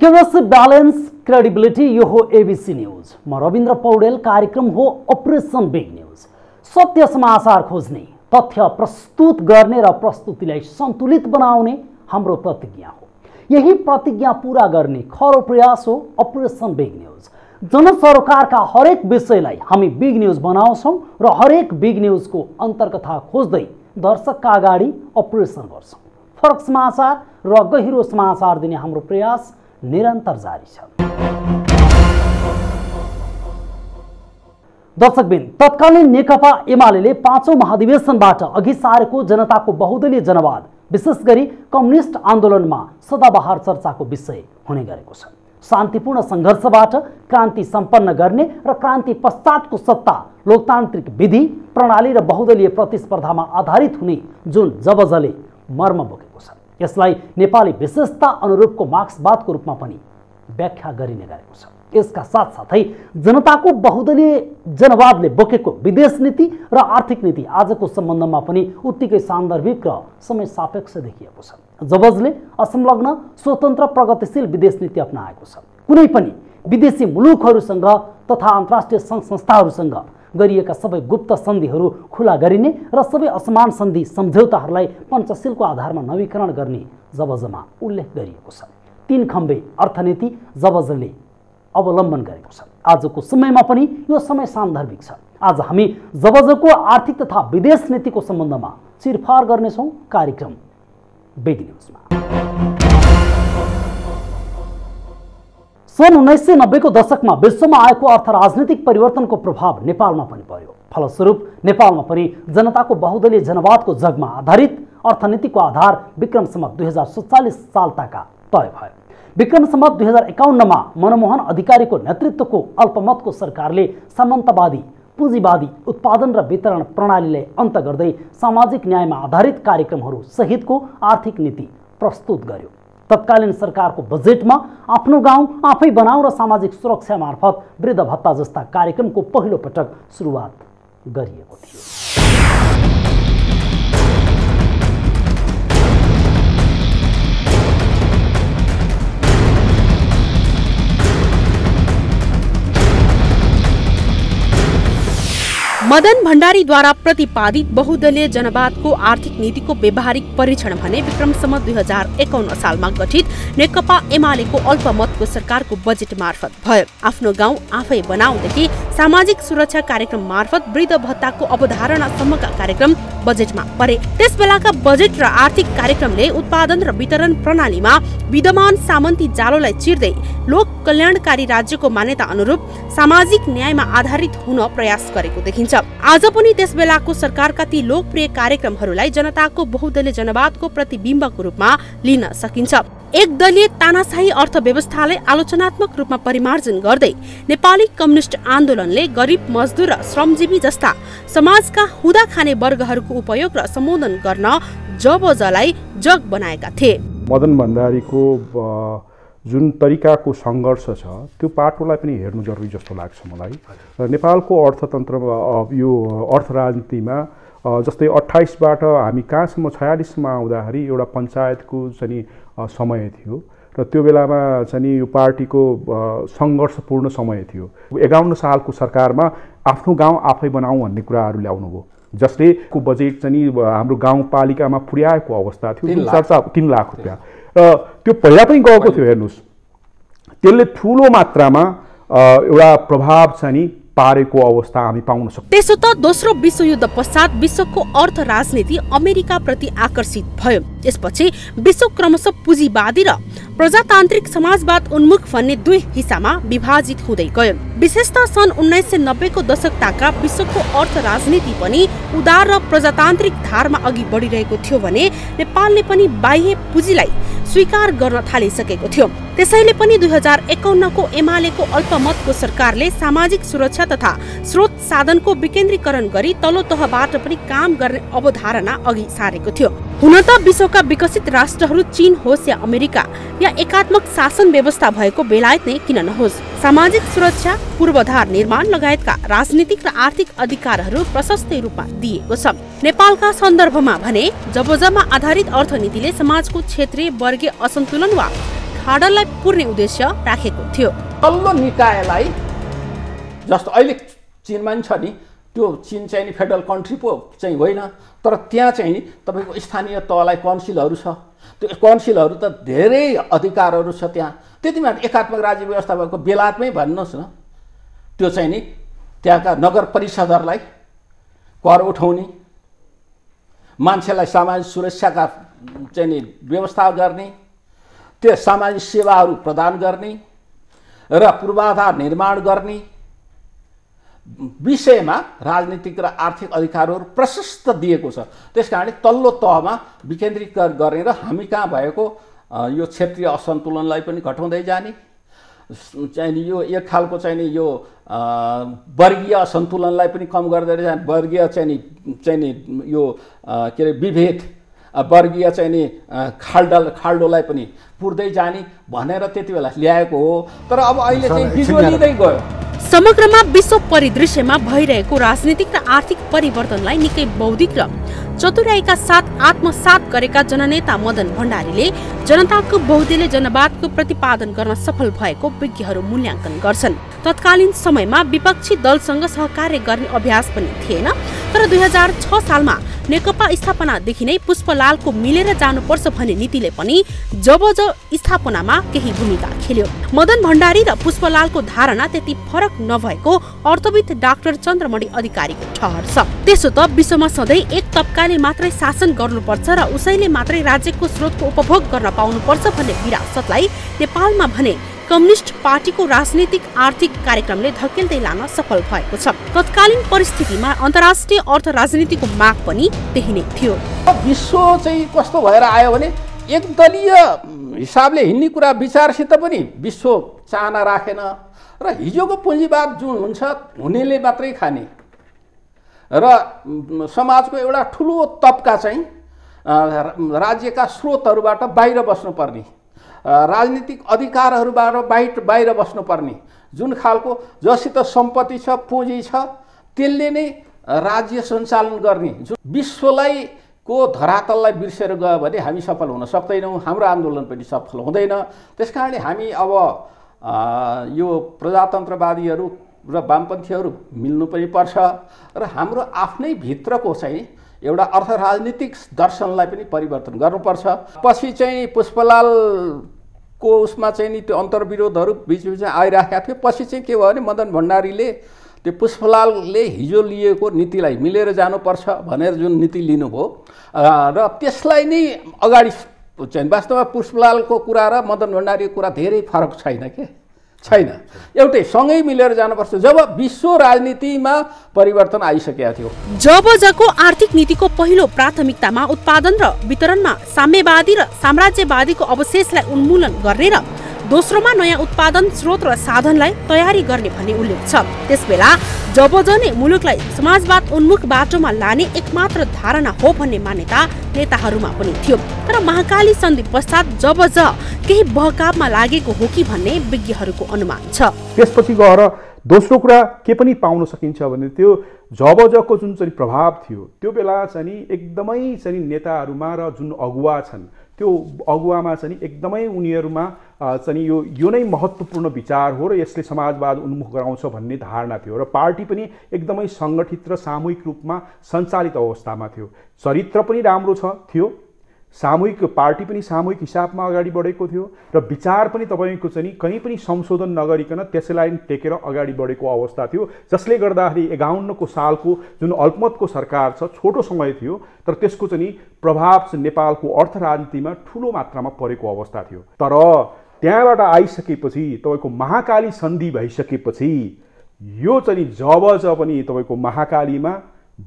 Economics balance credibility, यो हो ABC news. म रविन्द्र पौडेल। कार्यक्रम हो अपरेसन बिग न्यूज। सत्य समाचार खोज्ने, तथ्य प्रस्तुत गर्ने र प्रस्तुतिलाई सन्तुलित बनाउने हाम्रो प्रतिज्ञा हो। यही प्रतिज्ञा पूरा गर्ने खरो प्रयास हो अपरेसन बिग न्यूज। जनसरोकारका हरेक विषयलाई हामी बिग न्यूज बनाउँछौँ र हरेक बिग न्यूजको अन्तर्कथा खोज्दै दर्शकका अगाडि अपरेसन गर्छौँ। फरक समाचार र गहिरो समाचार दिने हाम्रो प्रयास निरन्तर जारी छ। दर्शकबिन, तत्कालीन नेकपा एमाले पाँचौं महाधिवेशनबाट अघि सारेको जनताको बहुदलीय जनवाद, विशेष गरी कम्युनिस्ट आन्दोलनमा सदाबहार चर्चाको विषय हुने गरेको छ। शान्तिपूर्ण सङ्घर्षबाट क्रान्ति सम्पन्न गर्ने र क्रान्ति पश्चातको सत्ता लोकतान्त्रिक विधि प्रणाली र बहुदलीय प्रतिस्पर्धामा आधारित हुने जुन जबजले मर्म बोकेको छ, यसलाई नेपाली विशेषता अनुरूपको मार्क्सवादको रूपमा पनि व्याख्या गरिने गरेको छ। यसका साथसाथै जनताको बहुदलीय जनवादले बोकेको विदेश नीति र आर्थिक नीति आजको सम्बन्धमा पनि उत्तिकै सान्दर्भिक र समय सापेक्ष देखिएको छ, जबजले असंलग्न स्वतन्त्र प्रगतिशील विदेश नीति अपनाएको छ। कुनै पनि विदेशी मुलुकहरूसँग तथा अन्तर्राष्ट्रिय सङ्घ संस्थाहरूसँग गरिएका सबै गुप्त सन्धिहरू खुला गरिने र सबै असमान सन्धि सम्झौताहरूलाई पञ्चशीलको आधारमा नवीकरण गर्ने जबजमा उल्लेख गरिएको छ। तीन खम्बे अर्थनीति जबजले अवलम्बन गरेको छ। आजको समयमा पनि यो समय सान्दर्भिक छ। आज हामी जबजको आर्थिक तथा विदेश नीतिको सम्बन्धमा चिरफार गर्नेछौँ कार्यक्रम बिग न्यूजमा। सन् 1990 को दशकमा विश्वमा आएको अर्थ राजनीतिक परिवर्तनको प्रभाव नेपालमा पनि पर्यो। फलस्वरूप नेपालमा पनि जनताको बहुदलीय जनवादको जगमा आधारित अर्थनीतिको आधार विक्रम सम्वत 2047 साल ताका तय भयो। विक्रम सम्वत 2051मा मनमोहन अधिकारीको नेतृत्वको अल्पमतको सरकारले सामन्तवादी पुँजीवादी उत्पादन र वितरण प्रणालीलाई अन्त्य गर्दै सामाजिक न्यायमा आधारित कार्यक्रमहरू सहितको आर्थिक नीति प्रस्तुत गर्यो। तत्कालीन सरकारको बजेटमा आफ्नो गाउँ आफै बनाऊ र सामाजिक सुरक्षा मार्फत वृद्ध भत्ता जस्ता कार्यक्रमको पहिलो पटक सुरुवात गरिएको थियो। मदन भण्डारीद्वारा प्रतिपादित बहुदलीय जनवादको आर्थिक नीतिको व्यवहारिक परीक्षण भने विक्रम सम्वत 2051 सालमा गठित नेकपा एमालेको अल्पमतको सरकारको बजेट मार्फत भयो। आफ्नो गाउँ आफै बनाउँदेखि सामाजिक सुरक्षा कार्यक्रम मार्फत वृद्ध भत्ताको अवधारणासम्मका कार्यक्रम बजेटमा परे। त्यसबेलाका बजेट र आर्थिक कार्यक्रमले उत्पादन र वितरण प्रणालीमा विद्यमान सामन्ती जालोलाई चिर्दै लोक कल्याणकारी राज्यको मान्यता अनुरूप सामाजिक न्यायमा आधारित हुन प्रयास गरेको देखिन्छ। आज पनि त्यस बेलाको सरकारका ती लोकप्रिय कार्यक्रमहरूलाई जनताको बहुदलीय जनवादको प्रतिबिम्बको रूपमा लिन सकिन्छ। एकदलीय तानाशाही अर्थव्यवस्थालाई आलोचनात्मक रूपमा परिमार्जन गर्दै नेपाली कम्युनिस्ट आन्दोलनले गरिब, मजदुर र श्रमजीवी जस्ता समाजका हुँदा खाने वर्गहरूको उपयोग र सम्बोधन गर्न जबजलाई जग बनाएका थिए। मदन भण्डारीको जुन तरिकाको सङ्घर्ष छ त्यो पाटोलाई पनि हेर्नु जरुरी जस्तो लाग्छ मलाई। नेपालको अर्थतन्त्रमा यो अर्थ राजनीतिमा जस्तै 28बाट हामी कहाँसम्म 46मा आउँदाखेरि एउटा पञ्चायतको चाहिँ समय थियो र त्यो बेलामा चाहिँ यो पार्टीको सङ्घर्षपूर्ण समय थियो। 51 सालको सरकारमा आफ्नो गाउँ आफै बनाऊ भन्ने कुराहरू ल्याउनुभयो, जसले को बजेट चाहिँ हाम्रो गाउँपालिकामा पुर्याएको अवस्था थियो 3 लाख रुपियाँ र त्यो पहिला पनि गएको थियो। हेर्नुहोस्, त्यसले ठुलो मात्रामा एउटा प्रभाव चाहिँ पारेको अवस्था हामी पाउन सक्छौँ। त्यसो त दोस्रो विश्वयुद्ध पश्चात विश्वको अर्थ राजनीति अमेरिका प्रति आकर्षित भयो। यसपछि विश्व क्रमशः पुँजीवादी र प्रजातान्त्रिक समाजवाद उन्मुख भन्ने दुई हिस्सामा विभाजित हुँदै गयो। विशेषतः सन् 1990 को दशक ताका विश्वको अर्थ राजनीति पनि उदार र प्रजातान्त्रिक धारमा अघि बढिरहेको थियो भने नेपालले पनि बाह्य पुँजीलाई स्वीकार गर्न थालिसकेको थियो। त्यसैले पनि 2051 को एमालेको अल्पमतको सरकारले सामाजिक सुरक्षा तथा स्रोत साधनको विकेन्द्रीकरण गरी तल्लो तहबाट पनि काम गर्ने अवधारणा अघि सारेको थियो। हुन त विश्वका विकसित राष्ट्रहरू चीन होस् या अमेरिका या एकात्मक शासन व्यवस्था भएको बेलायत नै किन नहोस्, सामाजिक सुरक्षा पूर्वाधार निर्माण लगायतका राजनीतिक र आर्थिक अधिकारहरू प्रशस्तै रूपमा दिएको छ। नेपालका सन्दर्भमा भने जबजमा आधारित अर्थनीतिले समाजको क्षेत्रीय वर्गीय असन्तुलन वा फाडललाई पुर्ने उद्देश्य राखेको थियो। तल्लो निकायलाई जस्तो अहिले चीनमा नि छ नि, त्यो चीन चाहिँ नि फेडरल कन्ट्री पो चाहिँ होइन, तर त्यहाँ चाहिँ नि तपाईको स्थानीय तहलाई काउन्सिलहरु छ। त्यो काउन्सिलहरु त धेरै अधिकारहरु छ त्यहाँ। त्यतिमा एकात्मक राज्य व्यवस्थाको बेलातमै भन्नुस् न, त्यो चाहिँ नि त्यहाँका नगर परिषदहरुलाई कर उठाउने, मान्छेलाई सामाजिक सुरक्षाका चाहिँ नि व्यवस्था गर्ने, त्यो सामाजिक सेवाहरु प्रदान गर्ने र पूर्वाधार निर्माण गर्ने विषयमा राजनीतिक र आर्थिक अधिकारहरु प्रशस्त दिएको छ। त्यसकारण तल्लो तहमा विकेन्द्रीकरण गरेर हामी कहाँ भएको यो क्षेत्रीय असन्तुलनलाई पनि घटाउँदै जाने, चाहिँ यो एक खालको चाहिँ यो वर्गीय असन्तुलनलाई पनि कम गर्दै जाने, वर्गीय चाहिँ नि यो के रे विभेद वर्गीय चाहिँ नि खाल्डोलाई पनि पुर्दै जाने भनेर त्यतिबेला ल्याएको हो। तर अब अहिले चाहिँ बिजोलिँदै गयो। समग्रमा विश्व परिदृश्यमा भइरहेको राजनीतिक र आर्थिक परिवर्तनलाई निकै बौद्धिक र चतुर्याइका साथ आत्मसात गरेका जननेता मदन भण्डारीले जनताको बहुदलीय जनवादको प्रतिपादन गर्न सफल भएको विज्ञहरू मूल्याङ्कन गर्छन्। तत्कालीन समयमा विपक्षी दलसँग सहकार्य गर्ने अभ्यास पनि थिएन, तर 2006 सालमा नेकपा स्थापनादेखि नै पुष्पलालको मिलेर जानुपर्छ भन्ने नीतिले पनि जबरजस्ती स्थापनामा केही भूमिका खेल्यो। मदन भण्डारी र पुष्पलालको धारणा त्यति फरक नभएको अर्थविद डाक्टर चन्द्रमणि अधिकारीको ठहर छ। त्यसो त विश्वमा सधैँ एक तबकाले मात्रै शासन गर्नुपर्छ र उसैले मात्रै राज्यको स्रोतको उपभोग गर्न पाउनुपर्छ भन्ने विरासतलाई नेपालमा भने कम्युनिस्ट पार्टीको राजनीतिक आर्थिक कार्यक्रमले धकेल्दै लान सफल भएको छ। तत्कालीन परिस्थितिमा अन्तर्राष्ट्रिय अर्थ राजनीतिको माग पनि त्यही नै थियो। विश्व चाहिँ कस्तो भएर आयो भने एकदलीय हिसाबले हिँड्ने कुरा विचारसित पनि विश्व चाहना राखेन र हिजोको पुँजीवाद जुन हुन्छ हुनेले मात्रै खाने र समाजको एउटा ठुलो तबका चाहिँ राज्यका स्रोतहरूबाट बाहिर बस्नुपर्ने, राजनीतिक अधिकारहरूबाट बाहिर बस्नुपर्ने, जुन खालको जसित सम्पत्ति छ पुँजी छ त्यसले नै राज्य सञ्चालन गर्ने, जुन विश्वलाई को धरातललाई बिर्सेर गयो भने हामी सफल हुन सक्दैनौँ, हाम्रो आन्दोलन पनि सफल हुँदैन। त्यसकारण हामी अब यो प्रजातन्त्रवादीहरू र वामपन्थीहरू मिल्नु पनि पर्छ र हाम्रो आफ्नै भित्रको चाहिँ एउटा अर्थ राजनीतिक दर्शनलाई पनि परिवर्तन गर्नुपर्छ। पछि चाहिँ पुष्पलाल को उसमा चाहिँ नि त्यो अन्तर्विरोधहरू बिचबिचमा आइराखेका थियो। पछि चाहिँ के भयो भने मदन भण्डारीले त्यो पुष्पलालले हिजो लिएको नीतिलाई मिलेर जानुपर्छ भनेर जुन नीति लिनुभयो र त्यसलाई नै अगाडि चाहिँ वास्तवमा पुष्पलालको कुरा र मदन भण्डारीको कुरा धेरै फरक छैन के छैन, एउटै सँगै मिलेर जानुपर्छ जब विश्व राजनीतिमा परिवर्तन आइसकेको थियो। जबजको आर्थिक नीतिको पहिलो प्राथमिकतामा उत्पादन र वितरणमा साम्यवादी र साम्राज्यवादीको अवशेषलाई उन्मूलन गर्ने र दोस्रोमा नयाँ उत्पादन स्रोत र साधनलाई तयारी गर्ने भन्ने उल्लेख छ। त्यसबेला जबजनै मुलुकलाई समाजवाद उन्मुख बाटोमा लाने एकमात्र धारणा हो भन्ने मान्यता नेताहरूमा पनि थियो, तर महाकाली सन्धि पश्चात जबज केही बहकावमा लागेको हो कि भन्ने विज्ञहरूको अनुमान छ। त्यसपछि गएर दोस्रो कुरा के पनि पाउन सकिन्छ भने त्यो जबजको जुन चाहिँ प्रभाव थियो त्यो बेला चाहिँ एकदमै चाहिँ नेताहरूमा र जुन अगुवा छन् त्यो अगुवामा चाहिँ एकदमै उनीहरूमा चाहिँ यो नै महत्त्वपूर्ण विचार हो र यसले समाजवाद उन्मुख गराउँछ भन्ने धारणा थियो र पार्टी पनि एकदमै सङ्गठित र सामूहिक रूपमा सञ्चालित अवस्थामा थियो। चरित्र पनि राम्रो थियो, सामूहिक पार्टी पनि सामूहिक हिसाबमा अगाडि बढेको थियो र विचार पनि तपाईको चाहिँ कहीँ पनि संशोधन नगरिकन त्यसैलाई टेकेर अगाडि बढेको अवस्था थियो, जसले गर्दाखेरि ५१ सालको जुन अल्पमतको सरकार छ छोटो समय थियो तर त्यसको चाहिँ प्रभाव चाहिँ नेपालको अर्थ राजनीतिमा ठुलो मात्रामा परेको अवस्था थियो। तर त्यहाँबाट आइसकेपछि तपाईको महाकाली सन्धि भइसकेपछि यो चाहिँ जबज पनि तपाईको महाकालीमा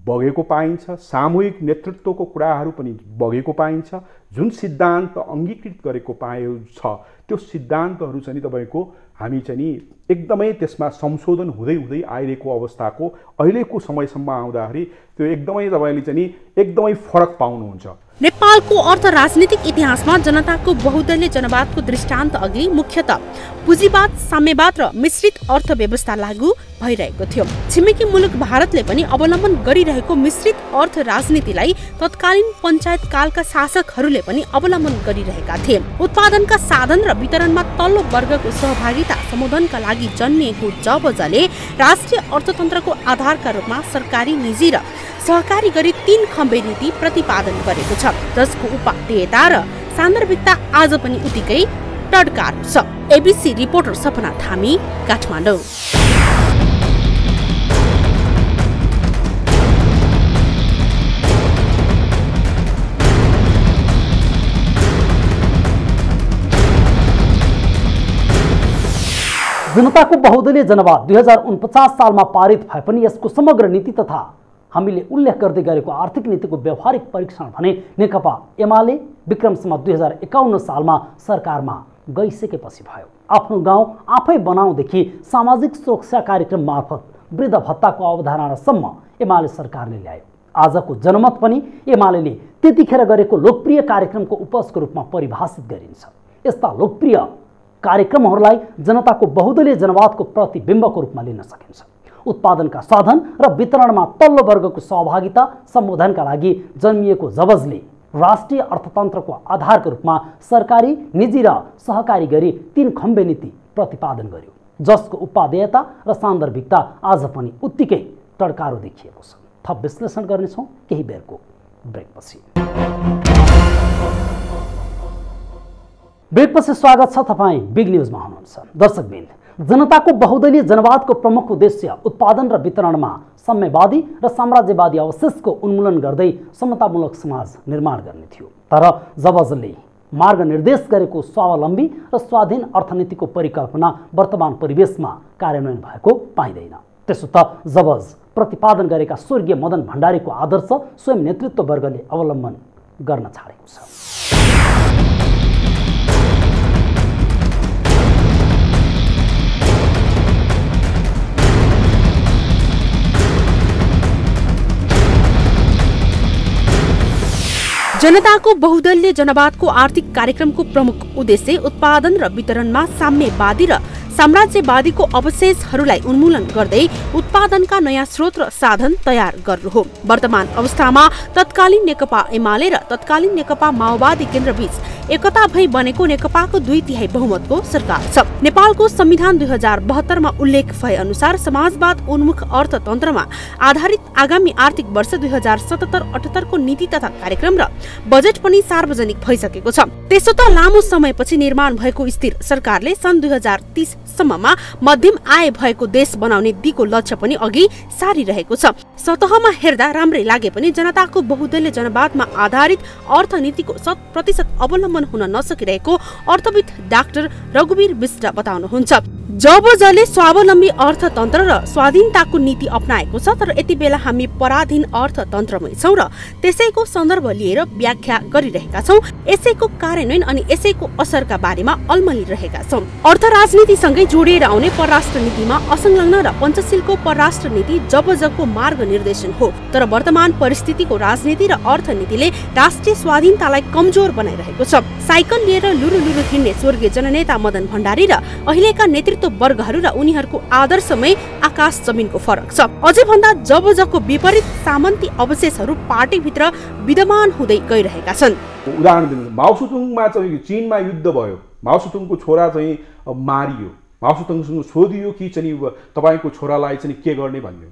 बगेको पाइन्छ, सामूहिक नेतृत्वको कुराहरू पनि बगेको पाइन्छ। जुन सिद्धान्त अङ्गीकृत गरेको पाइयो छ त्यो सिद्धान्तहरू चाहिँ तपाईको हामी चाहिँ एकदमै त्यसमा संशोधन हुँदै हुँदै आइरहेको अवस्थाको अहिलेको समयसम्म आउँदाखेरि त्यो एकदमै तपाईँले चाहिँ एकदमै फरक पाउनुहुन्छ। नेपालको अर्थ राजनीतिक इतिहासमा जनताको बहुदलीय जनवादको दृष्टान्त अघि मुख्यतः पुँजीवाद, साम्यवाद र मिश्रित अर्थव्यवस्था लागू भइरहेको थियो। छिमेकी मुलुक भारतले पनि अवलम्बन गरिरहेको मिश्रित अर्थ राजनीतिलाई तत्कालीन पञ्चायत कालका शासकहरूले पनि अवलम्बन गरिरहेका थिए। उत्पादनका साधन र वितरणमा तल्लो वर्गको सहभागिता सम्बोधनका लागि जन्मिएको जबजले राष्ट्रिय अर्थतन्त्रको आधारका रूपमा सरकारी, निजी र सहकारी गरी तीन खम्बे नीति प्रतिपादन गरेको छ, जसको उपादेयता र सान्दर्भिकता आज पनि उतिकै टडकार छ। ABC reporter Sapna Thami, Kathmandu. जनता को बहुदलीय जनवाद 2049 साल में पारित भए पनि यसको समग्र नीति तथा हामीले उल्लेख गर्दै गरेको आर्थिक नीति को व्यवहारिक परीक्षण भने नेकपा एमाले विक्रमसम्म 2051 साल में सरकार में गइसकेपछि भयो। आफ्नो गाउँ आफै बनाउँदेखि सामाजिक सुरक्षा कार्यक्रम मार्फत वृद्ध भत्ता को अवधारणासम्म एमाले सरकारले ल्यायो। आजको जनमत पनि एमालेले त्यतिखेर गरेको लोकप्रिय कार्यक्रम को उपजको रूप में परिभाषित गरिन्छ। यस्ता लोकप्रिय कार्यक्रमहरूलाई जनता को बहुदलीय जनवाद को प्रतिबिंब को रूप में लिन सकिन्छ। उत्पादन का साधन र वितरण में तल्लो वर्ग को सहभागिता संबोधन का लागि जन्मिएको जबजले राष्ट्रीय अर्थतंत्र को आधार को रूप में सरकारी, निजी र सहकारी गरी तीन खम्बे नीति प्रतिपादन गर्यो, जिसको उपादेयता र सान्दर्भिकता आज पनि उत्तिकै टडकारो देखिएको छ। थप विश्लेषण गर्नेछौं केही बेरको ब्रेकपछि। स्वागत छ तपाईँ बिग न्यूजमा हुनुहुन्छ। दर्शकवृन्द, जनताको बहुदलीय जनवादको प्रमुख उद्देश्य उत्पादन र वितरणमा साम्यवादी र साम्राज्यवादी अवशेषको उन्मूलन गर्दै समतामूलक समाज निर्माण गर्ने थियो। तर जबजले मार्ग निर्देश गरेको स्वावलम्बी र स्वाधीन अर्थनीतिको परिकल्पना वर्तमान परिवेशमा कार्यान्वयन भएको पाइँदैन। त्यसो त जबज प्रतिपादन गरेका स्वर्गीय मदन भण्डारीको आदर्श स्वयं नेतृत्व वर्गले अवलम्बन गर्न छाडेको छ। जनताको बहुदलीय जनवादको आर्थिक कार्यक्रमको प्रमुख उद्देश्य उत्पादन र वितरणमा साम्यवादी र साम्राज्यवादीको अवशेषहरूलाई उन्मूलन गर्दै उत्पादनका नयाँ स्रोत र साधन तयार गर्नु हो। वर्तमान अवस्थामा तत्कालीन नेकपा एमाले र तत्कालीन नेकपा माओवादी केन्द्रबीच एकता भई बनेको नेकपाको 2/3 बहुमतको सरकार छ। नेपालको संविधान 2072 मा उल्लेख भए अनुसार समाजवाद उन्मुख अर्थतन्त्रमा आधारित आगामी आर्थिक वर्ष 2077-78 को नीति तथा कार्यक्रम र बजेट पनि सार्वजनिक भइसकेको छ। त्यसो त लामो समयपछि निर्माण भएको स्थिर सरकारले सन् 2030 सम्ममा मध्यम आय भएको देश बनाउने दिगो लक्ष्य पनि अघि सारिरहेको छ। सतहमा हेर्दा राम्रै लागे पनि जनताको बहुदलीय जनवादमा आधारित अर्थनीतिको 100% अवलम्बन हुन नसकिरहेको अर्थविद डाक्टर रघुवीर विष्ट बताउनुहुन्छ। जबजले स्वावलम्बी अर्थतन्त्र र स्वाधीनताको नीति अपनाएको छ, तर यति बेला हामी पराधीन अर्थतन्त्रमै छौं र त्यसैको सन्दर्भ लिएर व्याख्या गरिरहेका छौं। यसैको कार्यान्वयन अनि यसैको असरका बारेमा अल्मलिरहेका छौं। अर्थ राजनीतिसँगै जोडिएर आउने परराष्ट्र नीतिमा असंलग्न र पञ्चशीलको परराष्ट्र नीति जबजको मार्ग निर्देशन हो। तर वर्तमान परिस्थितिको राजनीति र अर्थनीतिले राष्ट्रिय स्वाधीनतालाई कमजोर बनाइरहेको छ। साइकल लिएर लुरुलुरु हिँड्ने स्वर्गीय जननेता मदन भण्डारी र अहिलेका नेतृत्व वर्गहरू र उनीहरूको आदर्शमै आकाश जमिनको फरक छ। अझै भन्दा जबजको विपरीत सामन्ती अवशेषहरू पार्टीभित्र विद्यमान हुँदै गइरहेका छन्। उदाहरण दिनु, माओसुतुङमा चाहिँ चीनमा युद्ध भयो, माओसुतुङको छोरा चाहिँ मारियो, माओसुतुङसँग सोधियो कि चाहिँ तपाईको छोरालाई चाहिँ के गर्ने भन्ने।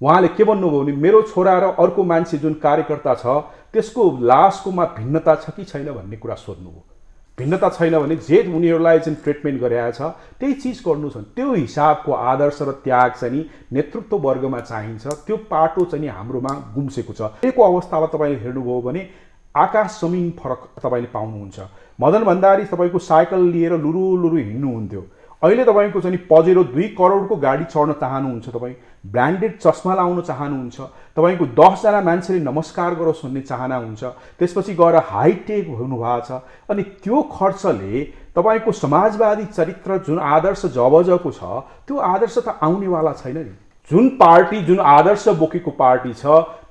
उहाँले के भन्नुभयो भने मेरो छोरा र अर्को मान्छे जुन कार्यकर्ता छ त्यसको लासकोमा भिन्नता छ कि छैन भन्ने कुरा सोध्नुभयो। भिन्नता छैन भने जे उनीहरूलाई चाहिँ ट्रिटमेन्ट गराएछ त्यही चीज गर्नु छ। त्यो हिसाबको आदर्श र त्याग चाहिँ नेतृत्व वर्गमा चाहिन्छ। त्यो पाटो चाहिँ हाम्रोमा गुम्सेको छ। त्यसको अवस्थालाई तपाईले हेर्नुभयो भने आकाश जमीन फरक तपाईले पाउनुहुन्छ। मदन भण्डारी तपाईको साइकल लिएर लुरुलुरु हिँड्नुहुन्थ्यो, अहिले तपाईको चाहिँ पजेरो 2 करोडको गाडी चढ्न चाहनुहुन्छ, तपाईँ ब्रान्डेड चस्मा लाउन चाहनुहुन्छ, तपाईको 10 जना मान्छेले नमस्कार गरोस् भन्ने चाहना हुन्छ, त्यसपछि गएर हाईटेक हुनुभएको छ। अनि त्यो खर्चले तपाईको समाजवादी चरित्र जुन आदर्श जबजको छ त्यो आदर्श त आउनेवाला छैन नि। जुन पार्टी जुन आदर्श बोकेको पार्टी छ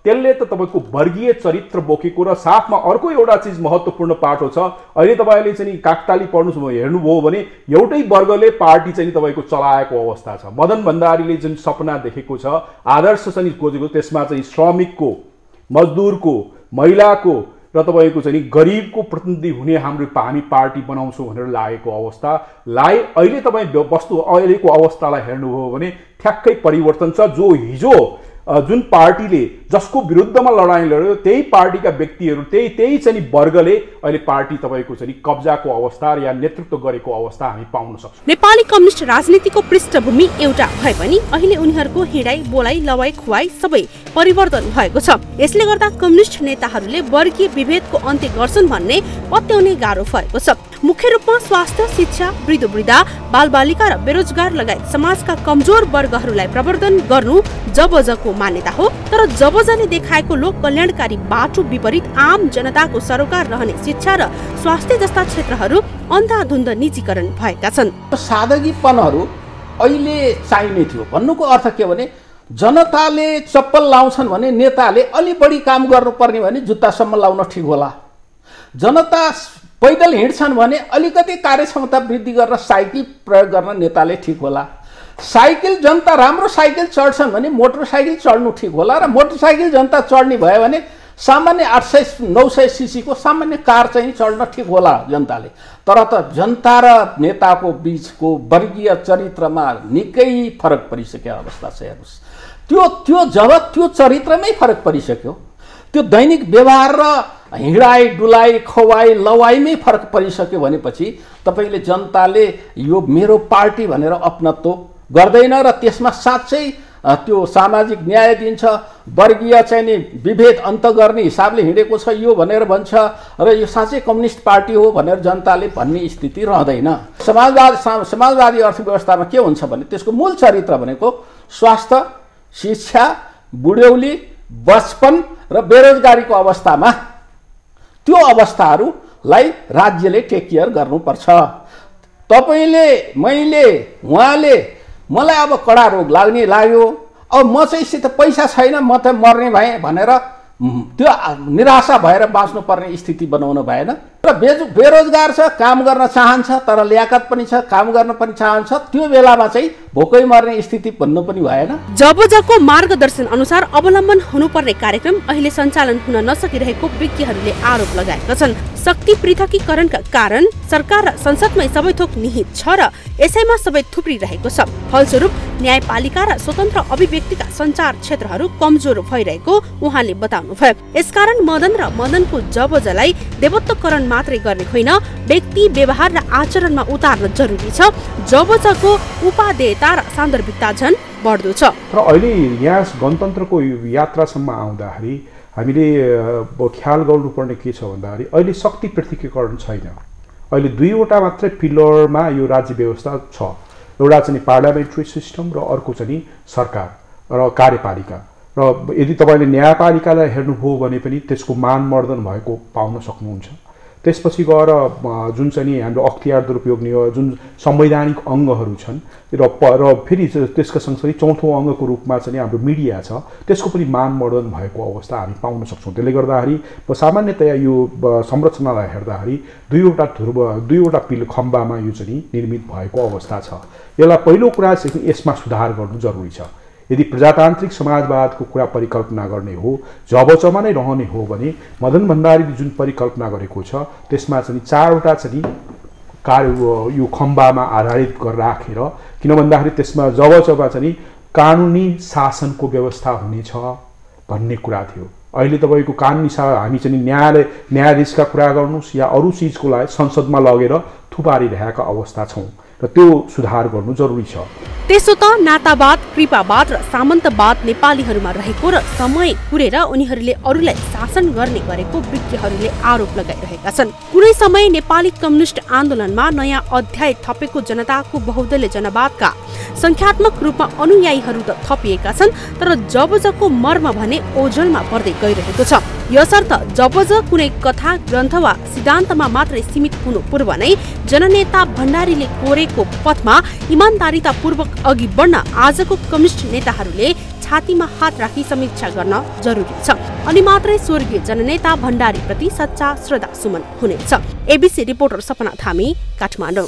त्यसले त तपाईको वर्गीय चरित्र बोकेको र साथमा अर्को एउटा चीज महत्त्वपूर्ण पाटो छ। अहिले तपाईले चाहिँ नि काकताली पढ्नु हेर्नु भो भने एउटै वर्गले पार्टी चाहिँ नि तपाईको चलाएको अवस्था छ। मदन भण्डारीले जुन सपना देखेको छ, आदर्श चाहिँ नि खोजेको, त्यसमा चाहिँ श्रमिकको, मजदुरको, महिलाको र तपाईको चाहिँ नि गरिबको प्रतिनिधि हुने हामी पार्टी बनाउँछौं भनेर लागेको अवस्था लाए अहिले तपाई वस्तु अहिलेको अवस्थालाई हेर्नु भो भने ठ्याक्कै परिवर्तन छ। जो हिजो जुन पार्टीले जसको विरुद्धमा लडाई लड्यो त्यही पार्टीका व्यक्तिहरू त्यही चाहिँ वर्गले अहिले पार्टी तपाईको चाहिँ कब्जाको अवस्था या नेतृत्व गरेको अवस्था हामी पाउन सक्छौं। नेपाली कम्युनिस्ट राजनीतिको पृष्ठभूमि एउटा भए पनि अहिले उनीहरुको हिडाई बोलाइ लवाइ खुवाइ सबै परिवर्तन भएको छ। यसले गर्दा कम्युनिस्ट नेताहरूले वर्गीय विभेदको अन्त्य गर्छन् भन्ने पत्याउने गाह्रो भएको छ। मुख्य रूपमा स्वास्थ्य, शिक्षा, वृद्धवृद्धा, बालबालिका र बेरोजगार लगायत समाजका कमजोर वर्गहरूलाई प्रवर्धन गर्नु जबजको मान्यता हो, तर जबजले देखाएको लोक कल्याणकारी बाटो विपरीत आम जनताको सरोकार रहने शिक्षा र स्वास्थ्य जस्ता क्षेत्रहरू अन्धाधुन्ध निजीकरण भएका छन्। सादगीपनहरू अहिले चाहिने थियो। भन्नुको अर्थ के भने जनताले चप्पल लाउँछन् भने नेताले अलि बढी काम गर्नुपर्ने भने जुत्तासम्म लाउन ठिक होला। जनता पैदल हिँड्छन् भने अलिकति कार्यक्षमता वृद्धि गर्न साइकल प्रयोग गर्न नेताले ठिक होला। साइकिल जनता राम्रो साइकिल चढ्छन् भने मोटरसाइकिल चढ्नु ठिक होला र मोटरसाइकिल जनता चढ्ने भयो भने सामान्य 800-900 सीसीको सामान्य कार चाहिँ चढ्न ठिक होला जनताले। तर त जनता र नेताको बीचको वर्गीय चरित्रमा निकै फरक परिसक्यो अवस्था छ। हेर्नुस्, त्यो जब त्यो चरित्रमै फरक परिसक्यो, त्यो दैनिक व्यवहार र हिँडाइ डुलाइ खवाइ लवाइमै फरक परिसक्यो भनेपछि तपाईले जनताले यो मेरो पार्टी भनेर अपनात्व गर्दैन र त्यसमा साँच्चै त्यो सामाजिक न्याय दिन्छ, वर्गीय चाहिँ नि विभेद अन्त्य गर्ने हिसाबले हिँडेको छ यो भनेर भन्छ र यो साँच्चै कम्युनिस्ट पार्टी हो भनेर जनताले भन्ने स्थिति रहँदैन। समाजवादी अर्थव्यवस्थामा के हुन्छ भने त्यसको मूल चरित्र भनेको स्वास्थ्य, शिक्षा, बुढ्यौली, बचपन र बेरोजगारीको अवस्थामा त्यो अवस्थाहरूलाई राज्यले टेक केयर गर्नुपर्छ। तपाईले मैले उहाँले मलाई अब कडा रोग लाग्ने लाग्यो, अब म चाहिँ सित पैसा छैन म त मर्ने भएँ भनेर त्यो निराशा भएर बाँच्नुपर्ने स्थिति बनाउन भएन। र बेरोजगार छ, काम गर्न चाहन्छ तर ल्याकत पनि छ, काम गर्न पनि चाहन्छ, त्यो बेलामा चाहिँ भोकै मर्ने स्थिति बन्नु पनि भएन। जबजको मार्गदर्शन अनुसार अवलम्बन हुनुपर्ने कार्यक्रम अहिले सञ्चालन हुन नसकिरहेको विज्ञहरूले आरोप लगाएका छन्। शक्ति पृथकीकरणका कारण सरकार र संसदमै सबै थोक निहित छ र यसैमा सबै थुप्रिरहेको छ। फलस्वरूप न्यायपालिका र स्वतन्त्र अभिव्यक्तिका सञ्चार क्षेत्रहरू कमजोर भइरहेको उहाँले बताउनुभयो। यसकारण मदन र मदनको जबजलाई देवत्वकरण मात्रै गर्ने होइन, व्यक्ति, व्यवहार र आचरणमा उतार्न जरुरी छ। जबजको उपादेयता र सान्दर्भिकता झन् बढ्दो छ। र अहिले यहाँ गणतन्त्रको यात्रासम्म आउँदाखेरि हामीले ख्याल गर्नुपर्ने के छ भन्दाखेरि अहिले शक्ति पृथकीकरण छैन। अहिले दुईवटा मात्रै पिलरमा यो राज्य व्यवस्था छ, एउटा चाहिँ पार्लियामेन्ट्री सिस्टम र अर्को चाहिँ सरकार र कार्यपालिका। र यदि तपाईले न्यायपालिकालाई हेर्नुभयो भने पनि त्यसको मानमर्दन भएको पाउन सक्नुहुन्छ। त्यसपछि गएर जुन चाहिँ नि हाम्रो अख्तियार दुरुपयोग नियो जुन संवैधानिक अङ्गहरू छन् र फेरि त्यसका सँगसँगै चौथो अङ्गको रूपमा चाहिँ हाम्रो मिडिया छ, त्यसको पनि मानमर्दन भएको अवस्था हामी पाउन सक्छौँ। त्यसले गर्दाखेरि सामान्यतया यो संरचनालाई हेर्दाखेरि दुईवटा पिल खम्बामा यो चाहिँ निर्मित भएको अवस्था छ। यसलाई पहिलो कुरा चाहिँ यसमा सुधार गर्नु जरुरी छ। यदि प्रजातान्त्रिक समाजवादको कुरा परिकल्पना गर्ने हो, जबजमा नै रहने हो भने मदन भण्डारीले जुन परिकल्पना गरेको छ त्यसमा चाहिँ चारवटा चाहिँ यो खम्बामा आधारित राखेर किन भन्दाखेरि त्यसमा जबजमा चाहिँ कानुनी शासनको व्यवस्था हुनेछ भन्ने कुरा थियो। अहिले तपाईको कानुनी हामी चाहिँ न्यायाधीशका कुरा गर्नुस् या अरू चीजको लागि संसदमा लगेर थुपारिरहेका अवस्था छौँ र त्यो सुधार गर्नु जरुरी छ। त्यसो त नातावाद, कृपावाद र सामन्तवाद नेपालीहरूमा रहेको र समय कुरेर उनीहरूले अरूलाई शासन गर्ने गरेको विज्ञहरूले आरोप लगाइरहेका छन्। कुनै समय नेपाली कम्युनिस्ट आन्दोलनमा नयाँ अध्याय थपेको जनताको बहुदलीय जनवादका संख्यात्मक रूपमा अनुयायीहरू त थपिएका छन्, तर जबजको मर्म भने ओझलमा पर्दै गइरहेको छ। यसर्थ जबज कुनै कथा, ग्रन्थ वा सिद्धान्तमा मात्रै सीमित हुनु पूर्व नै जननेता भण्डारीले कोरेको पथमा इमानदारीतापूर्वक अघि बढ्न आजको कम्युनिस्ट नेताहरूले छातीमा हात राखी समीक्षा गर्न जरुरी छ अनि मात्रै स्वर्गीय जननेता भण्डारी प्रति सच्चा श्रद्धा सुमन हुनेछ। ABC reporter Sapna Dhami, Kathmandu.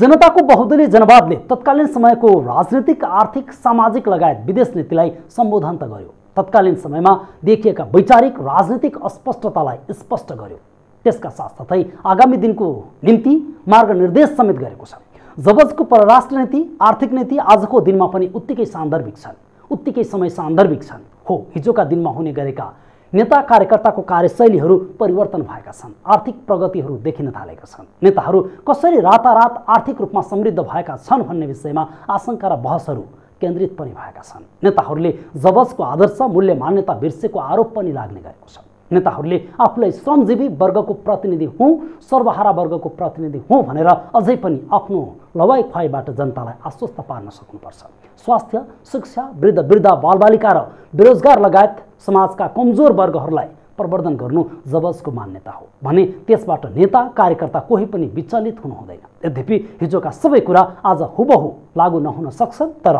जनता को बहुदलीय जनवादले तत्कालीन समय को राजनीतिक, आर्थिक, सामाजिक लगायत विदेश नीतिलाई संबोधन त गर्यो, तत्कालीन समय में देखिएका वैचारिक राजनीतिक अस्पष्टतालाई स्पष्ट गर्यो, त्यसका साथसाथै आगामी दिन को निम्ति मार्ग निर्देश समेत गरेको छ। जबजको परराष्ट्र नीति, आर्थिक नीति आज को दिन में पनि उत्तिकै सान्दर्भिक छन्, उत्तिकै समय सान्दर्भिक छन्। हो, हिजोका दिन में होने गरेका नेता कार्यकर्ता को कार्यशैलीहरू परिवर्तन भएका छन्, आर्थिक प्रगतिहरू देखिन थालेका छन्। नेताहरू कसरी रातारात आर्थिक रूपमा समृद्ध भएका छन् भन्ने विषयमा आशंका र बहसहरू केन्द्रित पनि भएका छन्। नेताहरूले जबजको आदर्श मूल्य मान्यता बिर्सेको आरोप पनि लाग्ने गरेको छ। नेताहरूले आफूलाई श्रमजीवी वर्गको प्रतिनिधि हुँ, सर्वहारा वर्गको प्रतिनिधि हुँ भनेर अझै पनि आफ्नो लवाइ खुवाइबाट जनतालाई आश्वस्त पार्न सक्नुपर्छ। स्वास्थ्य, शिक्षा, वृद्ध वृद्धा, बालबालिका र बेरोजगार लगायत समाजका कमजोर वर्गहरूलाई प्रवर्धन गर्नु जबजको मान्यता हो भने त्यसबाट नेता कार्यकर्ता कोही पनि विचलित हुनु हुँदैन। यद्यपि हिजोका सबै कुरा आज हुबहु लागू नहुन सक्छन्, तर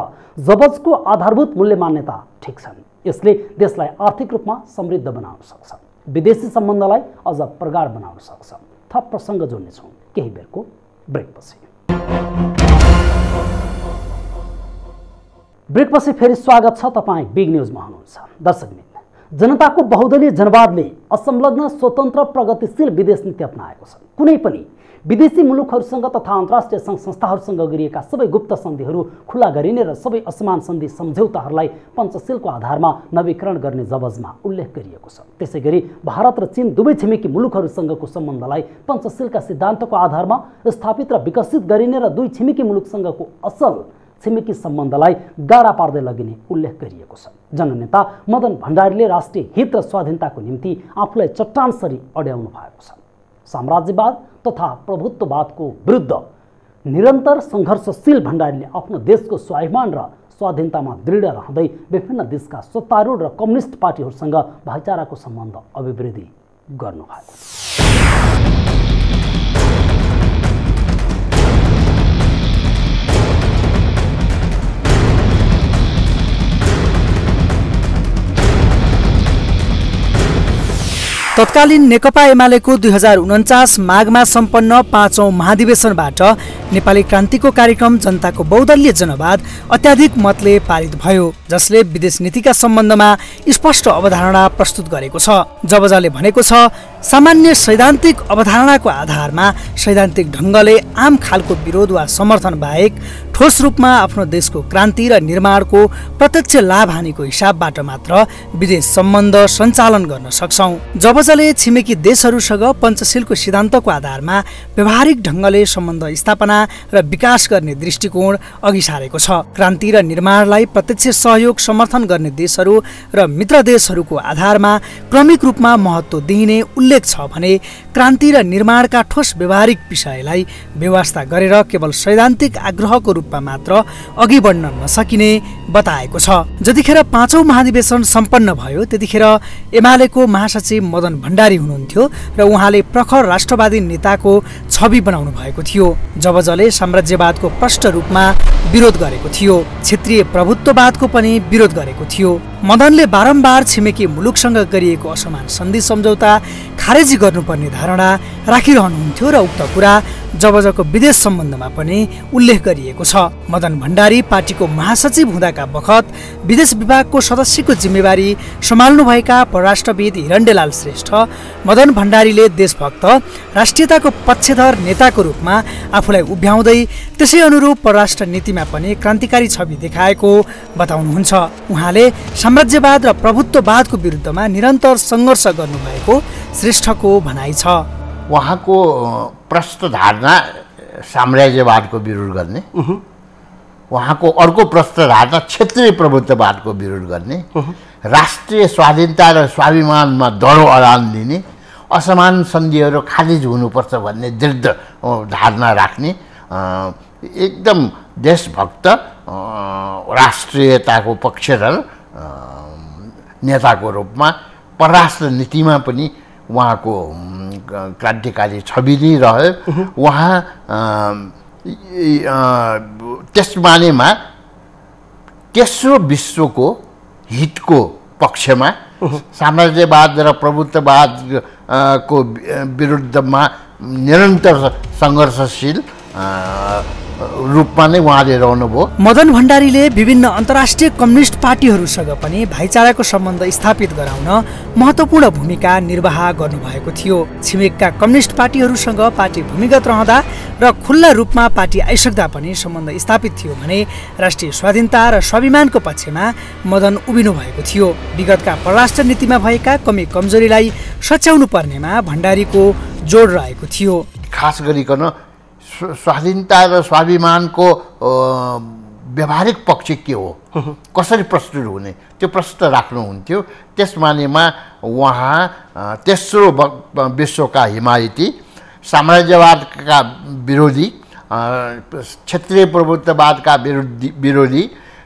जबजको आधारभूत मूल्य मान्यता ठिक छन्। यसले देशलाई आर्थिक रूपमा समृद्ध बनाउन सक्छ, विदेशी सम्बन्धलाई अझ प्रगाढ बनाउन सक्छ। थप प्रसङ्ग जोड्नेछौँ केही बेरको ब्रेकपछि। ब्रेकपछि फेरि स्वागत छ, तपाईँ बिग न्यूजमा हुनुहुन्छ। दर्शक मित्र, जनताको बहुदलीय जनवादले असंलग्न, स्वतन्त्र, प्रगतिशील विदेश नीति अपनाएको छ। कुनै पनि विदेशी मुलुकहरूसँग तथा अन्तर्राष्ट्रिय सङ्घ संस्थाहरूसँग गरिएका सबै गुप्त सन्धिहरू खुला गरिने र सबै असमान सन्धि सम्झौताहरूलाई पञ्चशीलको आधारमा नवीकरण गर्ने जबजमा उल्लेख गरिएको छ। त्यसैगरी भारत र चीन दुवै छिमेकी मुलुकहरूसँगको सम्बन्धलाई पञ्चशीलका सिद्धान्तको आधारमा स्थापित र विकसित गरिने र दुई छिमेकी मुलुकसँगको असल छिमेकी सम्बन्धलाई गाडा पार्दै लगिने उल्लेख गरिएको छ। जननेता मदन भण्डारीले राष्ट्रिय हित र स्वाधीनताको निम्ति आफूलाई चट्टानसरी अड्याउनु भएको छ। साम्राज्यवाद तथा प्रभुत्ववादको विरुद्ध निरन्तर सङ्घर्षशील भण्डारीले आफ्नो देशको स्वाभिमान र स्वाधीनतामा दृढ रहँदै विभिन्न देशका सत्तारूढ र कम्युनिस्ट पार्टीहरूसँग भाइचाराको सम्बन्ध अभिवृद्धि गर्नुभएको छ। तत्कालीन नेकपा एमालेको 2049 माघमा सम्पन्न 5औं महाधिवेशनबाट नेपाली क्रान्तिको कार्यक्रम जनताको बहुदलीय जनवाद अत्याधिक मतले पारित भयो, जसले विदेश नीतिका सम्बन्धमा स्पष्ट अवधारणा प्रस्तुत गरेको छ। जबजले भनेको छ, सामान्य सैद्धान्तिक अवधारणाको आधारमा सैद्धान्तिक ढङ्गले आम खालको विरोध वा समर्थन बाहेक ठोस रूपमा आफ्नो देशको क्रान्ति र निर्माणको प्रत्यक्ष लाभ हानिको हिसाबबाट मात्र विदेश सम्बन्ध सञ्चालन गर्न सक्छौँ। जबजले छिमेकी देशहरूसँग पञ्चशीलको सिद्धान्तको आधारमा व्यावहारिक ढङ्गले सम्बन्ध स्थापना र विकास गर्ने दृष्टिकोण अघि सारेको छ। क्रान्ति र निर्माणलाई प्रत्यक्ष सहयोग समर्थन गर्ने देशहरू र मित्र देशहरूको आधारमा क्रमिक रूपमा महत्त्व दिइने उल्लेख छ भने क्रान्ति र निर्माणका ठोस व्यावहारिक विषयलाई व्यवस्था गरेर केवल सैद्धान्तिक आग्रहको रूपमा मात्र अघि बढ्न नसकिने बताएको छ। जतिखेर 5औं महाधिवेशन सम्पन्न भयो त्यतिखेर एमालेको महासचिव मदन भण्डारी हुनुहुन्थ्यो र उहाँले प्रखर राष्ट्रवादी नेताको छवि बनाउनु भएको थियो। जबजले साम्राज्यवादको प्रष्ट रूपमा विरोध गरेको थियो, क्षेत्रीय प्रभुत्ववादको पनि विरोध गरेको थियो। मदनले बारम्बार छिमेकी मुलुकसँग गरिएको असमान सन्धि सम्झौता खारेजी गर्नुपर्ने धारणा राखिरहनुहुन्थ्यो र उक्त कुरा जबजको विदेश सम्बन्धमा पनि उल्लेख गरिएको छ। मदन भण्डारी पार्टीको महासचिव हुँदाका बखत विदेश विभागको सदस्यको जिम्मेवारी सम्हाल्नुभएका परराष्ट्रविद हिरण्यलाल श्रेष्ठ मदन भण्डारीले देशभक्त, राष्ट्रियताको पक्षधर नेताको रूपमा आफूलाई उभ्याउँदै त्यसै अनुरूप परराष्ट्र नीतिमा पनि क्रान्तिकारी छवि देखाएको बताउनुहुन्छ। उहाँले साम्राज्यवाद र प्रभुत्ववादको विरुद्धमा निरन्तर सङ्घर्ष गर्नुभएको श्रेष्ठको भनाइ छ। उहाँको प्रष्ट धारणा साम्राज्यवादको विरोध गर्ने, उहाँको अर्को प्रष्ट धारणा क्षेत्रीय प्रभुत्ववादको विरोध गर्ने, राष्ट्रिय स्वाधीनता र स्वाभिमानमा दरो अडान दिने, असमान सन्धिहरू खारिज हुनुपर्छ भन्ने दृढ धारणा राख्ने, एकदम देशभक्त, राष्ट्रियताको पक्षधर नेता को रूप में परराष्ट्र नीति में पनि वहाँ को क्रांतिकारी छवि नै रह्यो। वहाँ त्यस बारेमा तेस्रो विश्व को हित को पक्ष में साम्राज्यवाद र प्रभुत्ववाद को विरुद्ध में निरंतर संघर्षशील रूपमा नै उहाँले रहनुभयो। मदन भण्डारीले विभिन्न अन्तर्राष्ट्रिय कम्युनिस्ट पार्टीहरूसँग पनि भाइचाराको सम्बन्ध स्थापित गराउन महत्त्वपूर्ण भूमिका निर्वाह गर्नुभएको थियो। छिमेकका कम्युनिस्ट पार्टीहरूसँग पार्टी भूमिगत रहँदा र खुल्ला रूपमा पार्टी आइसक्दा पनि सम्बन्ध स्थापित थियो भने राष्ट्रिय स्वाधीनता र स्वाभिमानको पक्षमा मदन उभिनु भएको थियो। विगतका परराष्ट्र नीतिमा भएका कमी कमजोरीलाई सच्याउनु पर्नेमा भण्डारीको जोड रहेको थियो। खास गरिकन स्वाधीनता र स्वाभिमानको व्यवहारिक पक्ष के हो, कसरी प्रस्तुत हुने त्यो प्रश्न राख्नुहुन्थ्यो। त्यसमानेमा वहाँ तेस्रो विश्वका हिमायती, साम्राज्यवादका विरोधी, क्षेत्रीय प्रभुत्ववादका विरोधी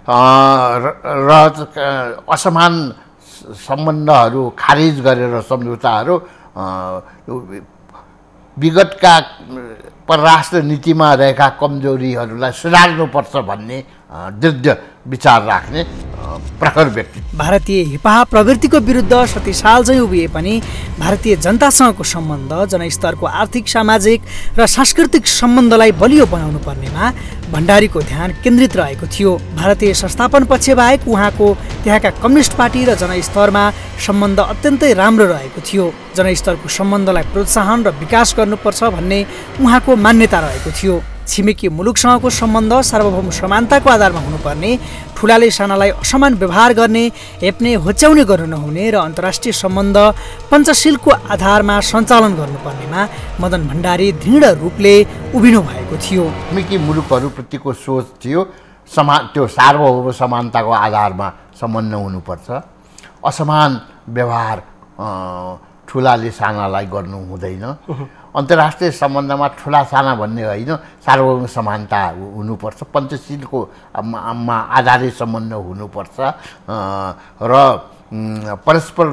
र असमान सम्बन्धहरू खारिज गरेर सम्झौताहरू विगतका परराष्ट्र नीतिमा रहेका कमजोरीहरूलाई सुधार्नुपर्छ भन्ने दृढ विचार राख्ने प्रखर व्यक्ति। भारतीय हिपाहा प्रवृत्तिको विरुद्ध सतीसाल चाहिँ उभिए पनि भारतीय जनतासँगको सम्बन्ध जनस्तरको आर्थिक, सामाजिक र सांस्कृतिक सम्बन्धलाई बलियो बनाउनु पर्नेमा भण्डारीको ध्यान केन्द्रित रहेको थियो। भारतीय संस्थापन पक्षबाहेक उहाँको त्यहाँका कम्युनिस्ट पार्टी र जनस्तरमा सम्बन्ध अत्यन्तै राम्रो रहेको थियो। जनस्तरको सम्बन्धलाई प्रोत्साहन र विकास गर्नुपर्छ भन्ने उहाँको मान्यता रहेको थियो। छिमेकी मुलुकसँगको सम्बन्ध सार्वभौम समानताको आधारमा हुनुपर्ने, ठुलाले सानालाई असमान व्यवहार गर्ने, हेप्ने होच्याउने गर्नु नहुने र अन्तर्राष्ट्रिय सम्बन्ध पञ्चशीलको आधारमा सञ्चालन गर्नुपर्नेमा मदन भण्डारी दृढ रूपले उभिनु भएको थियो। छिमेकी मुलुकहरूप्रतिको सोच थियो त्यो सार्वभौम समानताको आधारमा सम्बन्ध हुनुपर्छ, असमान व्यवहार ठुलाले सानालाई गर्नु हुँदैन, अन्तर्राष्ट्रिय सम्बन्धमा ठुला साना भन्ने होइन, सार्वभौम समानता हुनुपर्छ, पञ्चशीलको आधारित सम्बन्ध हुनुपर्छ र परस्पर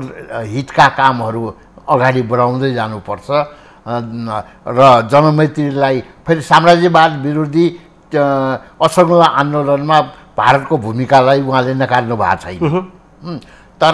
हितका कामहरू अगाडि बढाउँदै जानुपर्छ र जनमैत्रीलाई फेरि साम्राज्यवाद विरोधी असहयोग आन्दोलनमा भारतको भूमिकालाई उहाँले नकार्नु भएको छैन। तर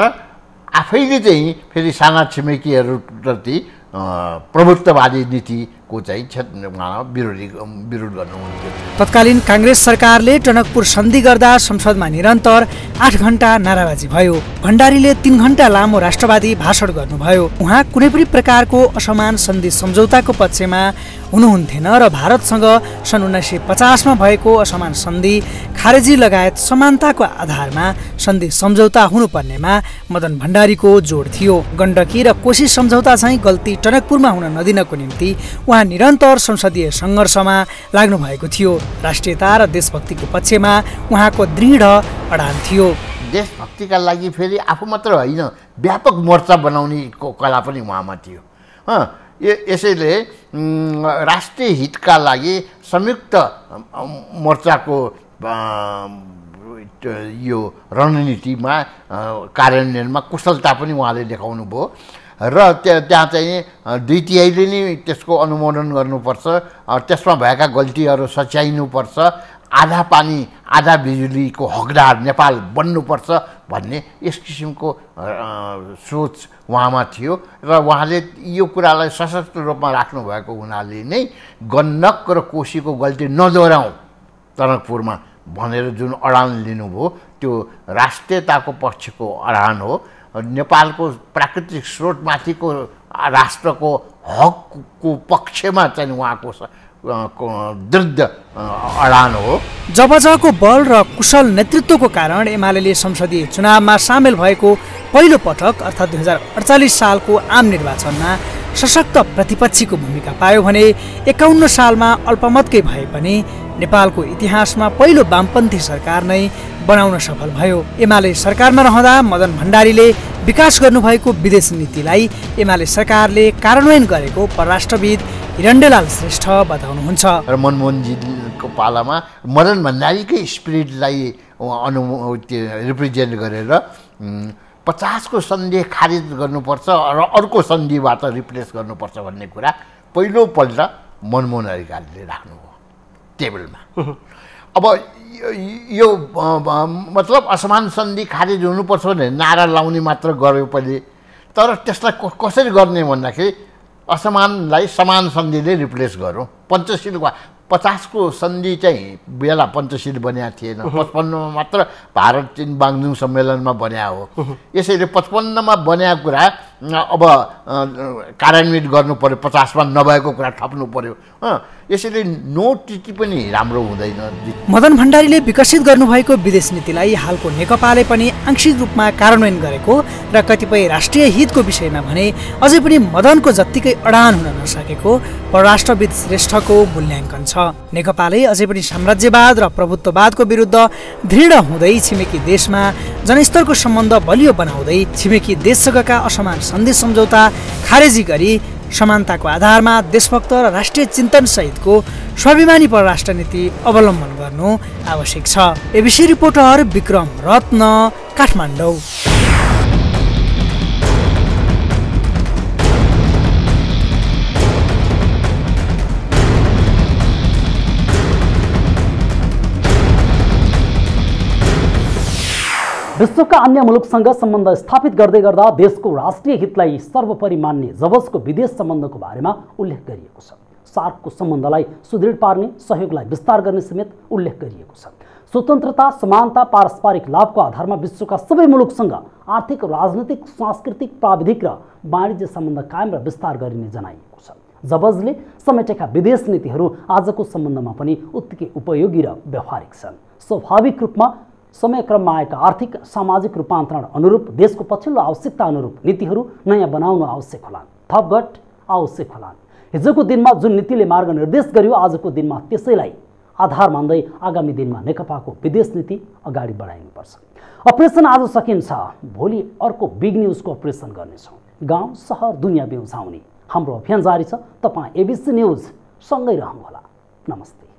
आफैले चाहिँ फेरि साना छिमेकीहरूप्रति प्रभुत्ववादी नीतिको चाहिँ विरोध गर्नुहुन्थ्यो। तत्कालीन काङ्ग्रेस सरकारले टनकपुर सन्धि गर्दा संसदमा निरन्तर 8 घण्टा नाराबाजी भयो। भण्डारीले 3 घण्टा लामो राष्ट्रवादी भाषण गर्नुभयो। उहाँ कुनै पनि प्रकारको असमान सन्धि सम्झौताको पक्षमा हुनुहुन्थेन र भारतसँग सन् 1950 मा भएको असमान सन्धि, खारेजी लगायत समानताको आधारमा सन्धि सम्झौता हुनुपर्नेमा मदन भण्डारीको जोड थियो। गण्डकी र कोशी सम्झौता चाहिँ गल्ती टनकपुरमा हुन नदिनको निम्ति उहाँ निरन्तर संसदीय सङ्घर्षमा लाग्नु भएको थियो। राष्ट्रियता र देशभक्तिको पक्षमा उहाँको दृढ अडान थियो। देशभक्तिका लागि फेरि आफू मात्र होइन, व्यापक मोर्चा बनाउनेको कला पनि उहाँमा थियो। यसैले राष्ट्रिय हितका लागि संयुक्त मोर्चाको यो रणनीतिमा कार्यान्वयनमा कुशलता पनि उहाँले देखाउनु भयो र त्यहाँ चाहिँ 2/3 नै त्यसको अनुमोदन गर्नुपर्छ, त्यसमा भएका गल्तीहरू सच्याइनुपर्छ, आधा पानी आधा बिजुलीको हकदार नेपाल बन्नुपर्छ भन्ने यस किसिमको सोच उहाँमा थियो र उहाँले यो कुरालाई सशक्त रूपमा राख्नुभएको हुनाले नै गण्डक र कोशीको गल्ती नदोहोऱ्याउँ टनकपुरमा भनेर जुन अडान लिनुभयो त्यो राष्ट्रियताको पक्षको अडान हो। नेपालको प्राकृतिक स्रोतमाथिको राष्ट्रको हकको पक्षमा चाहिँ उहाँको दृढ अडान हो। जबजको बल र कुशल नेतृत्वको कारण एमाले संसदीय चुनावमा सामेल भएको पहिलो पटक अर्थात् 2048 सालको आम निर्वाचनमा सशक्त प्रतिपक्षीको भूमिका पायो भने 51 सालमा अल्पमतकै भए पनि नेपालको इतिहासमा पहिलो वामपन्थी सरकार नै बनाउन सफल भयो। एमाले सरकारमा रहँदा मदन भण्डारीले विकास गर्नुभएको विदेश नीतिलाई एमाले सरकारले कार्यान्वयन गरेको परराष्ट्रविद हिरण्यलाल श्रेष्ठ बताउनुहुन्छ। र मनमोहनजीको पालामा मदन भण्डारीकै स्पिरिटलाई रिप्रेजेन्ट गरेर 50 को सन्धि खारिज गर्नुपर्छ र अर्को सन्धिबाट रिप्लेस गर्नुपर्छ भन्ने कुरा पहिलो पल्ट मनमोहन अधिकारीले राख्नु हो टेबलमा। अब यो मतलब असमान सन्धि खारिज हुनुपर्छ भने नारा लाउने मात्र गर्यो पनि, तर त्यसलाई कसरी गर्ने भन्दाखेरि असमानलाई समान सन्धिले रिप्लेस गरौँ। पञ्चशीलको 50 को सन्धि चाहिँ बेला पञ्चशील बन्या थिएन, 55 मात्र भारत चीन बाङ्जुङ सम्मेलनमा बन्या हो। यसैले 55 बन्या कुरा अब कार्यान्वित गर्नु पर्यो, 50 नभएको कुरा थप्नु पर्यो। यसैले नो टिटी पनि राम्रो हुँदैन। मदन भण्डारीले विकसित गर्नुभएको विदेश नीतिलाई हालको नेकपाले पनि आंशिक रूपमा कार्यान्वयन गरेको र कतिपय राष्ट्रिय हितको विषयमा भने अझै पनि मदनको जत्तिकै अडान हुन नसकेको परराष्ट्रविद श्रेष्ठको मूल्याङ्कन छ। नेकपाले अझै पनि साम्राज्यवाद र प्रभुत्ववादको विरुद्ध दृढ हुँदै छिमेकी देशमा जनस्तरको सम्बन्ध बलियो बनाउँदै छिमेकी देशसँगका असमान सन्धि सम्झौता खारेजी गरी समानताको आधारमा देशभक्त र राष्ट्रिय चिन्तन सहितको स्वाभिमानी परराष्ट्र नीति अवलम्बन गर्नु आवश्यक छ। ABC reporter Bikram Ratna, Kathmandu. विश्वका अन्य मुलुकसँग सम्बन्ध स्थापित गर्दै गर्दा देशको राष्ट्रिय हितलाई सर्वोपरि मान्ने जबसको विदेश सम्बन्धको बारेमा उल्लेख गरिएको छ। सार्कको सम्बन्धलाई सुदृढ पार्ने, सहयोगलाई विस्तार गर्ने समेत उल्लेख गरिएको छ। स्वतन्त्रता, समानता, पारस्परिक लाभको आधारमा विश्वका सबै मुलुकसँग आर्थिक, राजनीतिक, सांस्कृतिक, प्राविधिक र वाणिज्य सम्बन्ध कायम र विस्तार गरिने जनाइएको छ। जबजले समेटेका विदेश नीतिहरू आजको सम्बन्धमा पनि उत्तिकै उपयोगी र व्यावहारिक छन्। स्वाभाविक रूपमा समयक्रममा आएका आर्थिक सामाजिक रूपान्तरण अनुरूप देशको पछिल्लो आवश्यकता अनुरूप नीतिहरू नयाँ बनाउन आवश्यक होलान्, थपघट आवश्यक होलान्। हिजोको दिनमा जुन नीतिले मार्ग निर्देश गर्यो, आजको दिनमा त्यसैलाई आधार मान्दै आगामी दिनमा नेकपाको विदेश नीति अगाडि बढाइनुपर्छ। अपरेसन आज सकिन्छ, भोलि अर्को बिग न्युजको अपरेसन गर्नेछौँ। गाउँ सहर दुनियाँ बिउझाउने हाम्रो अभियान जारी छ। तपाईँ एबिसी न्युज सँगै रहनुहोला। नमस्ते।